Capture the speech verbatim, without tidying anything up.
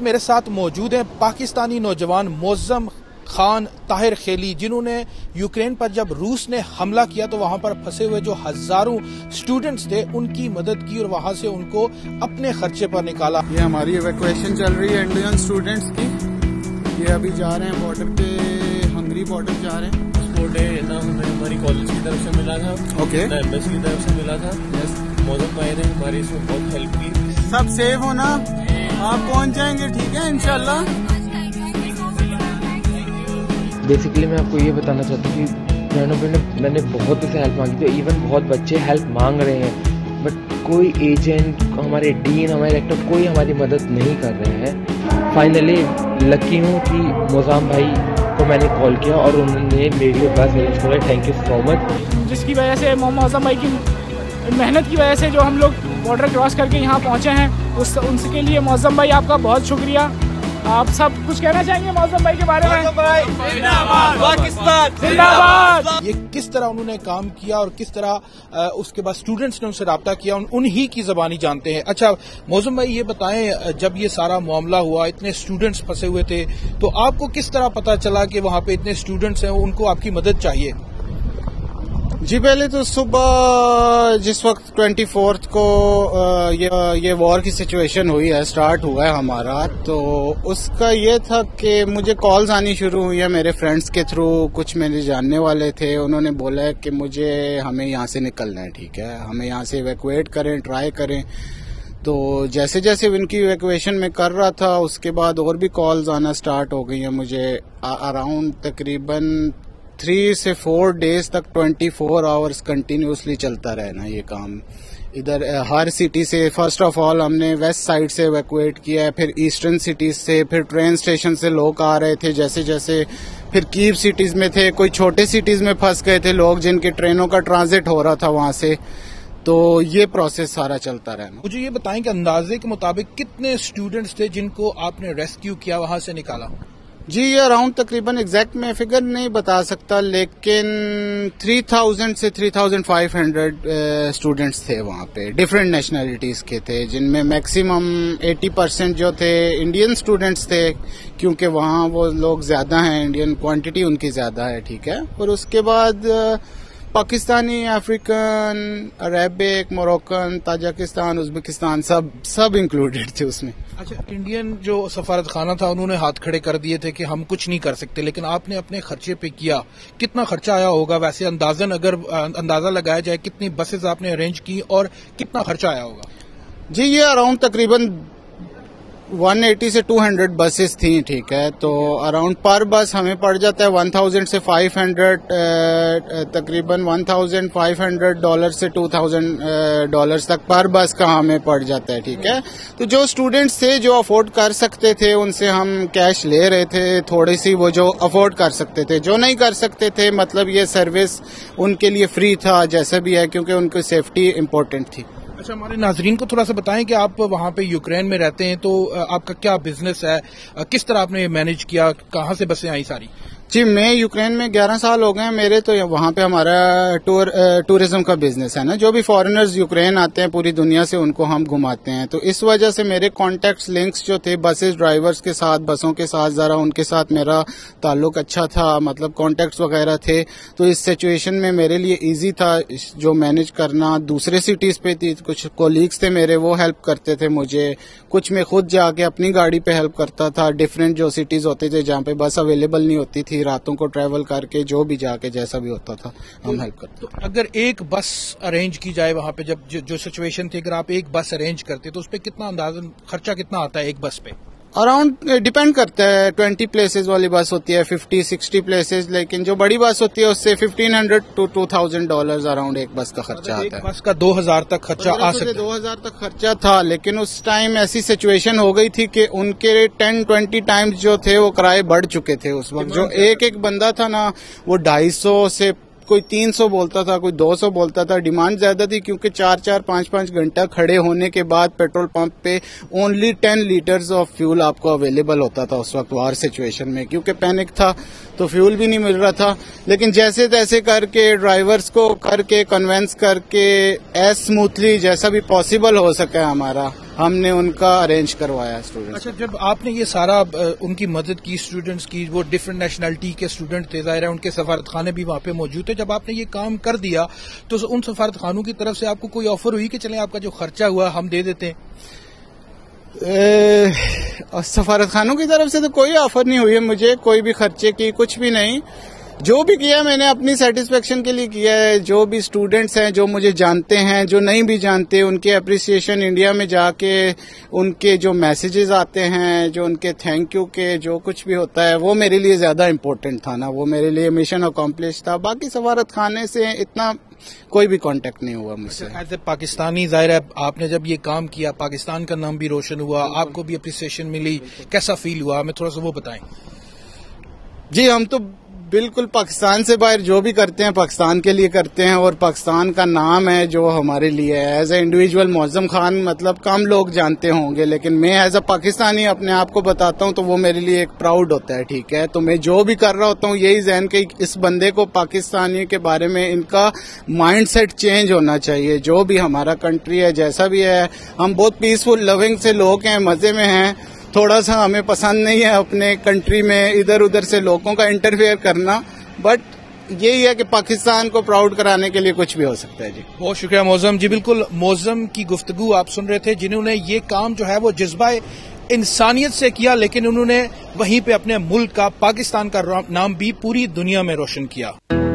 वक्त मेरे साथ मौजूद हैं पाकिस्तानी नौजवान मोअज़्ज़म खान ताहिर खेली, जिन्होंने यूक्रेन पर जब रूस ने हमला किया तो वहां पर फंसे हुए जो हजारों स्टूडेंट्स थे उनकी मदद की और वहां से उनको अपने खर्चे पर निकाला। ये हमारी इवैक्यूएशन चल रही है इंडियन स्टूडेंट्स की। ये अभी जा रहे हैं बॉर्डर पे, हंगरी बॉर्डर जा रहे हैं। सपोर्ट है हमारी कॉलेज की तरफ से मिला था, ओके एम्बेसी की तरफ से मिला था। मौजूद भाई ने हमारी इसमें बहुत हेल्प की। सब सेफ होना, आप पहुँच जाएंगे ठीक है इंशाल्लाह। बेसिकली मैं आपको ये बताना चाहता हूँ कि बहनों बहनों मैंने बहुत से हेल्प मांगी, तो इवन बहुत बच्चे हेल्प मांग रहे हैं, बट कोई एजेंट, हमारे डीन, हमारे एक्टर कोई हमारी मदद नहीं कर रहे हैं। फाइनली लकी हूँ कि मोअज़्ज़म भाई को मैंने कॉल किया और उन्होंने मेरी बात अरेंज करा। Thank you so much. जिसकी वजह से मोअज़्ज़म भाई की मेहनत की वजह से जो हम लोग बॉर्डर क्रॉस करके यहाँ पहुँचे हैं, उस उनके लिए मोअज़्ज़म भाई आपका बहुत शुक्रिया। आप सब कुछ कहना चाहेंगे मोअज़्ज़म भाई के बारे में? जिंदाबाद पाकिस्तान, जिंदाबाद। ये किस तरह उन्होंने काम किया और किस तरह उसके बाद स्टूडेंट्स ने उनसे रब्ता किया, उन्हीं की जबानी जानते हैं। अच्छा मोअज़्ज़म भाई ये बताएं, जब ये सारा मामला हुआ, इतने स्टूडेंट्स फंसे हुए थे, तो आपको किस तरह पता चला कि वहाँ पे इतने स्टूडेंट्स हैं, उनको आपकी मदद चाहिए? जी पहले तो सुबह जिस वक्त ट्वेंटी फोर्थ को ये ये वॉर की सिचुएशन हुई है, स्टार्ट हुआ है हमारा, तो उसका ये था कि मुझे कॉल्स आनी शुरू हुई है मेरे फ्रेंड्स के थ्रू। कुछ मेरे जानने वाले थे, उन्होंने बोला है कि मुझे हमें यहाँ से निकलना है, ठीक है, हमें यहाँ से इवैक्यूएट करें, ट्राई करें। तो जैसे जैसे उनकी इवैक्यूएशन में कर रहा था, उसके बाद और भी कॉल्स आना स्टार्ट हो गई हैं मुझे। अराउंड तकरीबन थ्री से फोर डेज तक ट्वेंटी फोर आवर्स कंटिन्यूसली चलता रहना ये काम। इधर हर सिटी से फर्स्ट ऑफ ऑल हमने वेस्ट साइड से इवैक्यूएट किया है, फिर ईस्टर्न सिटीज से, फिर ट्रेन स्टेशन से लोग आ रहे थे जैसे जैसे, फिर कीव सिटीज में थे, कोई छोटे सिटीज में फंस गए थे लोग जिनके ट्रेनों का ट्रांजिट हो रहा था वहां से। तो ये प्रोसेस सारा चलता रहना। मुझे ये बताएं कि अंदाजे के मुताबिक कितने स्टूडेंट्स थे जिनको आपने रेस्क्यू किया, वहां से निकाला? जी ये अराउंड तकरीबन एग्जैक्ट मैं फिगर नहीं बता सकता, लेकिन तीन हज़ार से पैंतीस सौ स्टूडेंट्स थे वहाँ पे, डिफरेंट नेशनैलिटीज़ के थे, जिनमें मैक्सिमम अस्सी परसेंट जो थे इंडियन स्टूडेंट्स थे, क्योंकि वहाँ वो लोग ज़्यादा हैं, इंडियन क्वांटिटी उनकी ज़्यादा है, ठीक है। और उसके बाद Pakistani, African, Arabic, Moroccan, Tajikistan, Uzbekistan सब सब इंक्लूडेड थे उसमें। अच्छा इंडियन जो सफारत खाना था उन्होंने हाथ खड़े कर दिए थे कि हम कुछ नहीं कर सकते, लेकिन आपने अपने खर्चे पे किया। कितना खर्चा आया होगा वैसे अंदाजन, अगर अंदाजा लगाया जाए कितनी बसेस आपने अरेंज की और कितना खर्चा आया होगा? जी ये अराउंड तकरीबन एक सौ अस्सी से दो सौ बसेस थी, ठीक है। तो अराउंड पर बस हमें पड़ जाता है एक हज़ार से पाँच सौ, तकरीबन पंद्रह सौ डॉलर से दो हज़ार डॉलर्स तक पर बस का हमें पड़ जाता है, ठीक है। तो जो स्टूडेंट्स थे जो अफोर्ड कर सकते थे उनसे हम कैश ले रहे थे, थोड़ी सी वो जो अफोर्ड कर सकते थे, जो नहीं कर सकते थे मतलब ये सर्विस उनके लिए फ्री था जैसे भी है, क्योंकि उनकी सेफ्टी इम्पोर्टेंट थी। अच्छा हमारे नाजरीन को थोड़ा सा बताएं कि आप वहाँ पे यूक्रेन में रहते हैं, तो आपका क्या बिजनेस है, किस तरह आपने मैनेज किया, कहाँ से बसें आई सारी? जी मैं यूक्रेन में ग्यारह साल हो गए हैं मेरे, तो वहाँ पे हमारा टूर टूरिज्म का बिजनेस है ना, जो भी फॉरेनर्स यूक्रेन आते हैं पूरी दुनिया से उनको हम घुमाते हैं। तो इस वजह से मेरे कॉन्टैक्ट्स, लिंक्स जो थे बसेस ड्राइवर्स के साथ, बसों के साथ, ज़रा उनके साथ मेरा ताल्लुक अच्छा था, मतलब कॉन्टैक्ट्स वगैरह थे। तो इस सिचुएशन में मेरे लिए ईजी था जो मैनेज करना। दूसरे सिटीज़ पे थी, कुछ कोलीग्स थे मेरे वो हेल्प करते थे मुझे, कुछ मैं खुद जाके अपनी गाड़ी पर हेल्प करता था। डिफरेंट जो सिटीज़ होते थे जहाँ पे बस अवेलेबल नहीं होती थी, रातों को ट्रैवल करके जो भी जाके जैसा भी होता था हम हेल्प करते। तो अगर एक बस अरेंज की जाए वहाँ पे, जब जो सिचुएशन थी, अगर आप एक बस अरेंज करते तो उस पे कितना अंदाजन खर्चा कितना आता है एक बस पे? अराउंड डिपेंड करता है, ट्वेंटी प्लेसेस वाली बस होती है, फिफ्टी सिक्सटी प्लेसेस, लेकिन जो बड़ी बस होती है उससे fifteen hundred to two thousand dollar around एक बस का खर्चा आता है। बस का दो हजार तक खर्चा आ सकता है। दो हजार तक खर्चा था, लेकिन उस टाइम ऐसी सिचुएशन हो गई थी कि उनके टेन ट्वेंटी टाइम्स जो थे वो किराए बढ़ चुके थे उस वक्त। जो एक एक बंदा था ना वो ढाई सौ से कोई तीन सौ बोलता था, कोई दो सौ बोलता था। डिमांड ज्यादा थी क्योंकि चार चार पांच पांच घंटा खड़े होने के बाद पेट्रोल पंप पे only ten litres of fuel आपको अवेलेबल होता था उस वक्त वार सिचुएशन में, क्योंकि पैनिक था तो फ्यूल भी नहीं मिल रहा था। लेकिन जैसे तैसे करके ड्राइवर्स को करके कन्वेंस करके एज स्मूथली जैसा भी पॉसिबल हो सका हमारा हमने उनका अरेंज करवाया स्टूडेंट्स। अच्छा, जब आपने ये सारा उनकी मदद की स्टूडेंट्स की, वो डिफरेंट नेशनलिटी के स्टूडेंट थे, जाहिर है उनके सफारतखाने भी वहां पे मौजूद थे, जब आपने ये काम कर दिया तो उन सफारतखानों की तरफ से आपको कोई ऑफर हुई कि चले आपका जो खर्चा हुआ हम दे देते हैं? सफारतखानों की तरफ से तो कोई ऑफर नहीं हुई है मुझे, कोई भी खर्चे की कुछ भी नहीं। जो भी किया मैंने अपनी सेटिस्फेक्शन के लिए किया है। जो भी स्टूडेंट्स हैं, जो मुझे जानते हैं, जो नहीं भी जानते, उनके अप्रिसिएशन इंडिया में जाके उनके जो मैसेजेस आते हैं, जो उनके थैंक यू के जो कुछ भी होता है, वो मेरे लिए ज्यादा इम्पोर्टेंट था ना, वो मेरे लिए मिशन अकॉम्प्लिश था। बाकी सफारतखाने से इतना कोई भी कांटेक्ट नहीं हुआ मुझसे। एज ए पाकिस्तानी जाहिर है आपने जब ये काम किया पाकिस्तान का नाम भी रोशन हुआ, आपको भी अप्रिसिएशन मिली, कैसा फील हुआ हमें थोड़ा सा वो बताएं। जी, हम तो बिल्कुल पाकिस्तान से बाहर जो भी करते हैं पाकिस्तान के लिए करते हैं, और पाकिस्तान का नाम है जो हमारे लिए है। As a individual Moazzam Khan मतलब कम लोग जानते होंगे, लेकिन मैं एज अ पाकिस्तानी अपने आप को बताता हूं तो वो मेरे लिए एक प्राउड होता है। ठीक है, तो मैं जो भी कर रहा होता हूं यही जहन के इस बंदे को पाकिस्तानी के बारे में इनका माइंड सेट चेंज होना चाहिए। जो भी हमारा कंट्री है, जैसा भी है, हम बहुत पीसफुल लविंग से लोग हैं, मजे में हैं। थोड़ा सा हमें पसंद नहीं है अपने कंट्री में इधर उधर से लोगों का इंटरफेयर करना, बट यही है कि पाकिस्तान को प्राउड कराने के लिए कुछ भी हो सकता है। जी, बहुत शुक्रिया मोअज़्ज़म जी। बिल्कुल, मोअज़्ज़म की गुफ्तगू आप सुन रहे थे, जिन्होंने ये काम जो है वो जज्बा इंसानियत से किया, लेकिन उन्होंने वहीं पे अपने मुल्क का, पाकिस्तान का नाम भी पूरी दुनिया में रोशन किया।